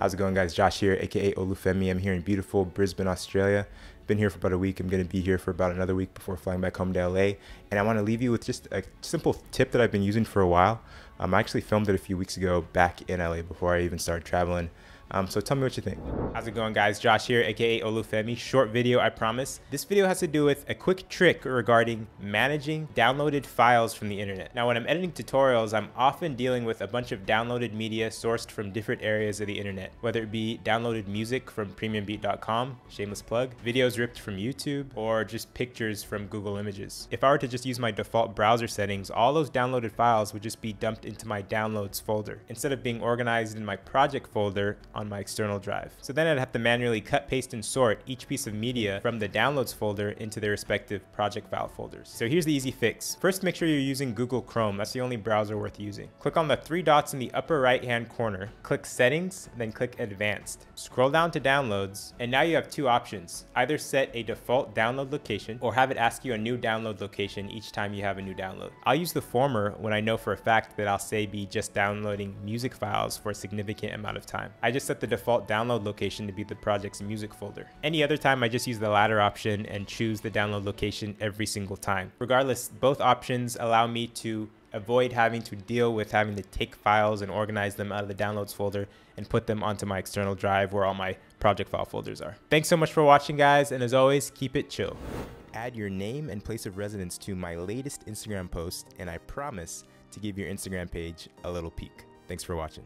How's it going, guys? Josh here, aka Olufemi. I'm here in beautiful Brisbane, Australia. Been here for about a week. I'm gonna be here for about another week before flying back home to LA. And I want to leave you with just a simple tip that I've been using for a while. I actually filmed it a few weeks ago back in LA before I even started traveling. So tell me what you think. How's it going, guys? Josh here, aka Olufemi. Short video, I promise. This video has to do with a quick trick regarding managing downloaded files from the internet. Now, when I'm editing tutorials, I'm often dealing with a bunch of downloaded media sourced from different areas of the internet, whether it be downloaded music from premiumbeat.com, shameless plug, videos ripped from YouTube, or just pictures from Google Images. If I were to just use my default browser settings, all those downloaded files would just be dumped into my downloads folder instead of being organized in my project folder on my external drive. So then I'd have to manually cut, paste, and sort each piece of media from the downloads folder into their respective project file folders. So here's the easy fix. First, make sure you're using Google Chrome. That's the only browser worth using. Click on the three dots in the upper right-hand corner, click Settings, then click Advanced. Scroll down to Downloads, and now you have two options. Either set a default download location or have it ask you a new download location each time you have a new download. I'll use the former when I know for a fact that I'll say be just downloading music files for a significant amount of time. I just set the default download location to be the project's music folder. Any other time, I just use the latter option and choose the download location every single time. Regardless, both options allow me to avoid having to deal with having to take files and organize them out of the downloads folder and put them onto my external drive where all my project file folders are. Thanks so much for watching, guys, and as always, keep it chill. Add your name and place of residence to my latest Instagram post, and I promise to give your Instagram page a little peek. Thanks for watching.